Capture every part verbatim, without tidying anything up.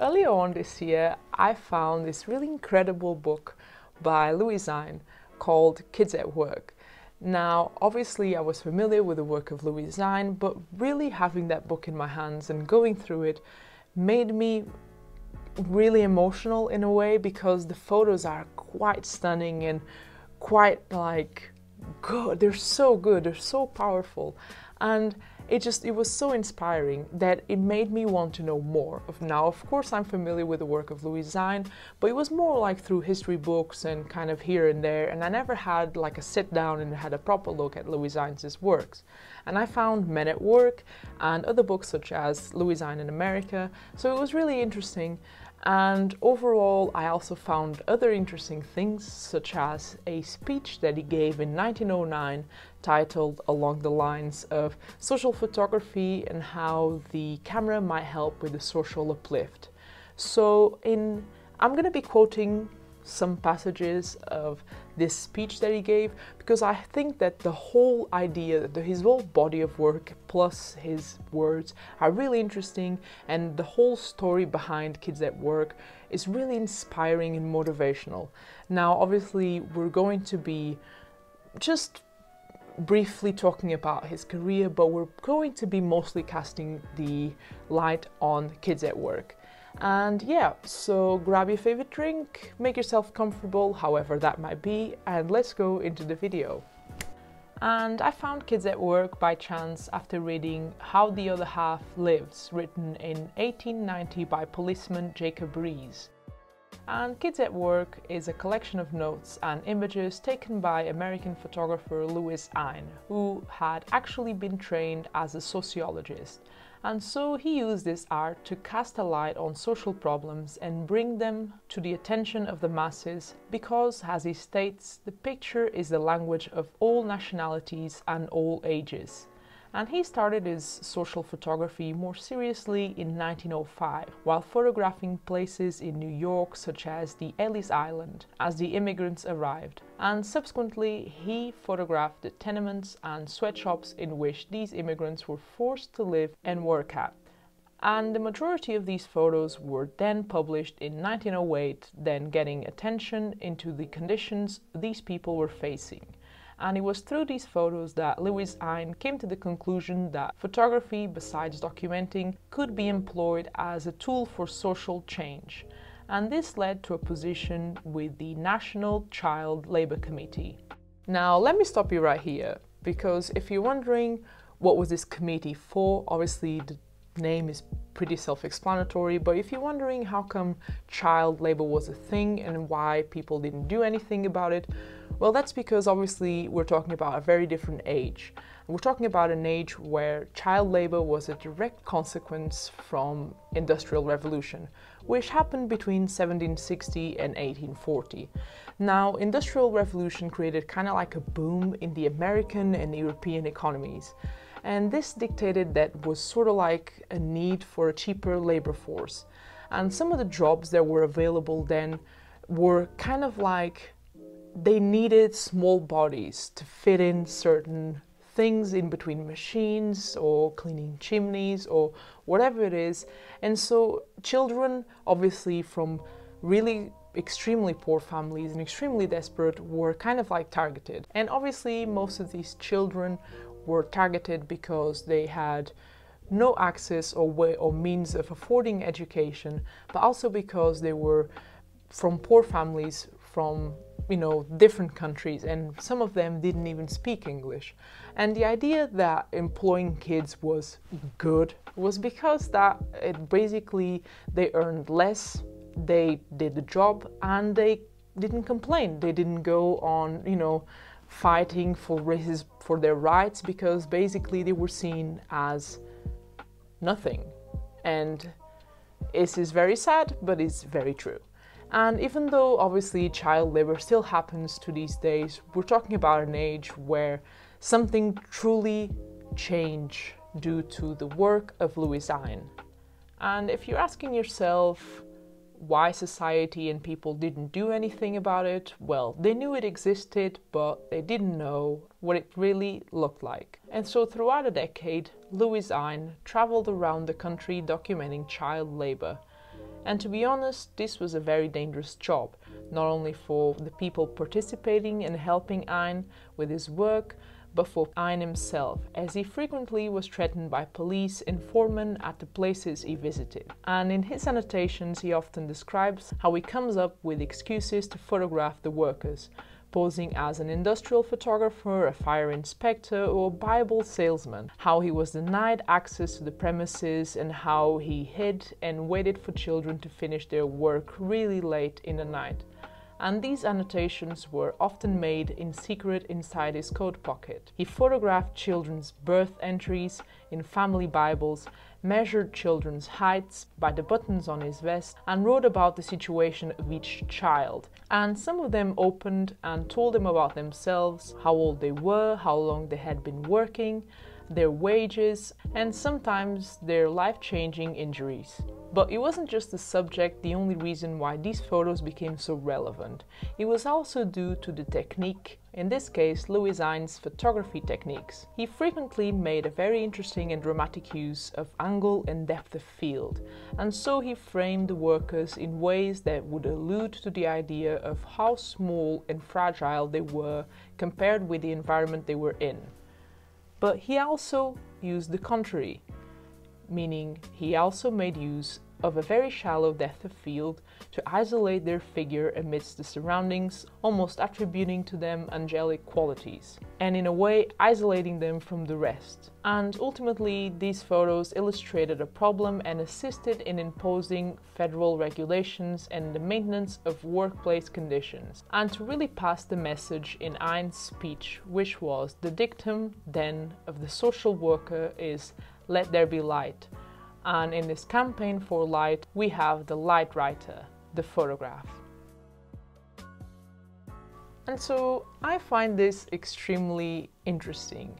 earlier on this year, I found this really incredible book by Lewis Hine called Kids at Work. Now, obviously, I was familiar with the work of Lewis Hine, but really having that book in my hands and going through it made me really emotional in a way, because the photos are quite stunning and quite like good. They're so good. They're so powerful. And it just, it was so inspiring that it made me want to know more. Now, of course, I'm familiar with the work of Lewis Hine, but it was more like through history books and kind of here and there, and I never had like a sit down and had a proper look at Lewis Hine's works. And I found Men at Work and other books such as Lewis Hine in America, so it was really interesting. And overall, I also found other interesting things, such as a speech that he gave in nineteen oh nine titled Along the Lines of Social Photography and How the Camera Might Help with the Social Uplift. So in, I'm going to be quoting some passages of this speech that he gave, because I think that the whole idea, his whole body of work plus his words are really interesting, and the whole story behind Kids at Work is really inspiring and motivational. Now, obviously, we're going to be just briefly talking about his career, but we're going to be mostly casting the light on Kids at Work. And yeah, so grab your favorite drink, make yourself comfortable, however that might be, and let's go into the video. And I found Kids at Work by chance after reading How the Other Half Lives, written in eighteen ninety by policeman Jacob Riis. And Kids at Work is a collection of notes and images taken by American photographer Lewis Hine, who had actually been trained as a sociologist. And so he used this art to cast a light on social problems and bring them to the attention of the masses because, as he states, the picture is the language of all nationalities and all ages. And he started his social photography more seriously in nineteen oh five, while photographing places in New York such as the Ellis Island as the immigrants arrived. And subsequently, he photographed the tenements and sweatshops in which these immigrants were forced to live and work at. And the majority of these photos were then published in nineteen oh eight, then getting attention into the conditions these people were facing. And it was through these photos that Lewis Hine came to the conclusion that photography, besides documenting, could be employed as a tool for social change. And this led to a position with the National Child Labor Committee. Now, let me stop you right here, because if you're wondering what was this committee for, obviously the name is pretty self-explanatory, but if you're wondering how come child labor was a thing and why people didn't do anything about it, well, that's because obviously we're talking about a very different age. We're talking about an age where child labor was a direct consequence from Industrial Revolution, which happened between seventeen sixty and eighteen forty. Now, Industrial Revolution created kind of like a boom in the American and European economies. And this dictated that was sort of like a need for a cheaper labor force. And some of the jobs that were available then were kind of like they needed small bodies to fit in certain things in between machines or cleaning chimneys or whatever it is. And so children, obviously from really extremely poor families and extremely desperate, were kind of like targeted. And obviously most of these children were targeted because they had no access or way or means of affording education, but also because they were from poor families from, you know, different countries, and some of them didn't even speak English. And the idea that employing kids was good was because that it basically they earned less, they did the job, and they didn't complain. They didn't go on, you know, fighting for races for their rights, because basically they were seen as nothing. And this is very sad, but it's very true. And even though obviously child labor still happens to these days, we're talking about an age where something truly changed due to the work of Lewis Hine. And if you're asking yourself why society and people didn't do anything about it, well, they knew it existed, but they didn't know what it really looked like. And so throughout a decade, Lewis Hine traveled around the country documenting child labor. And to be honest, this was a very dangerous job, not only for the people participating and helping Hine with his work, but for Hine himself, as he frequently was threatened by police and foremen at the places he visited. And in his annotations he often describes how he comes up with excuses to photograph the workers, posing as an industrial photographer, a fire inspector or a Bible salesman, how he was denied access to the premises and how he hid and waited for children to finish their work really late in the night. And these annotations were often made in secret inside his coat pocket. He photographed children's birth entries in family Bibles, measured children's heights by the buttons on his vest, and wrote about the situation of each child. And some of them opened and told him about themselves, how old they were, how long they had been working, their wages, and sometimes their life-changing injuries. But it wasn't just the subject the only reason why these photos became so relevant. It was also due to the technique, in this case Lewis Hine's photography techniques. He frequently made a very interesting and dramatic use of angle and depth of field, and so he framed the workers in ways that would allude to the idea of how small and fragile they were compared with the environment they were in. But he also used the contrary, meaning he also made use of a very shallow depth of field to isolate their figure amidst the surroundings, almost attributing to them angelic qualities, and in a way isolating them from the rest. And ultimately, these photos illustrated a problem and assisted in imposing federal regulations and the maintenance of workplace conditions, and to really pass the message in Hine's speech, which was the dictum then of the social worker is "Let there be light." And in this campaign for light, we have the light writer, the photograph. And so I find this extremely interesting,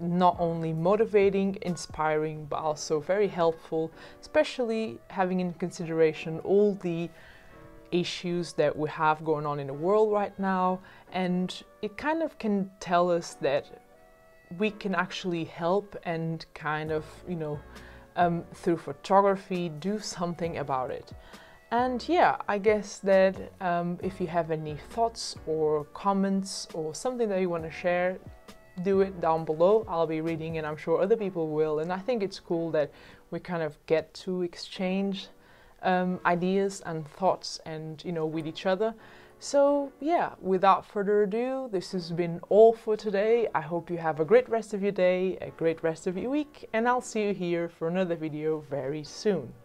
not only motivating, inspiring, but also very helpful, especially having in consideration all the issues that we have going on in the world right now. And it kind of can tell us that we can actually help and kind of, you know, Um, through photography, do something about it. And yeah, I guess that um, if you have any thoughts or comments or something that you want to share, do it down below. I'll be reading and I'm sure other people will, and I think it's cool that we kind of get to exchange um, ideas and thoughts and, you know, with each other. So yeah, without further ado, this has been all for today. I hope you have a great rest of your day, a great rest of your week, and I'll see you here for another video very soon.